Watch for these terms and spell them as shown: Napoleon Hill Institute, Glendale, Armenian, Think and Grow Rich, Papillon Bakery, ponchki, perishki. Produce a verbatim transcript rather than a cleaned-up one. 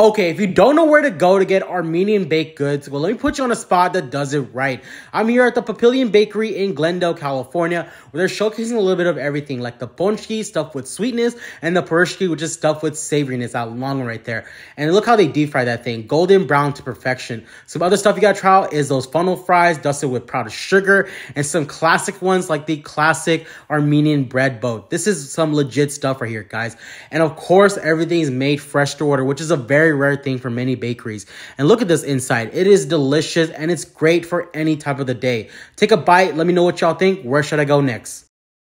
Okay, if you don't know where to go to get Armenian baked goods, well, let me put you on a spot that does it right. I'm here at the Papillon Bakery in Glendale, California, where they're showcasing a little bit of everything, like the ponchki, stuffed with sweetness, and the perishki, which is stuffed with savoriness, that long one right there. And look how they deep fry that thing, golden brown to perfection. Some other stuff you gotta try out is those funnel fries, dusted with powdered sugar, and some classic ones like the classic Armenian bread boat. This is some legit stuff right here, guys. And of course, everything is made fresh to order, which is a very rare thing for many bakeries. And look at this inside. It is delicious and it's great for any type of the day. Take a bite. Let me know what y'all think. Where should I go next?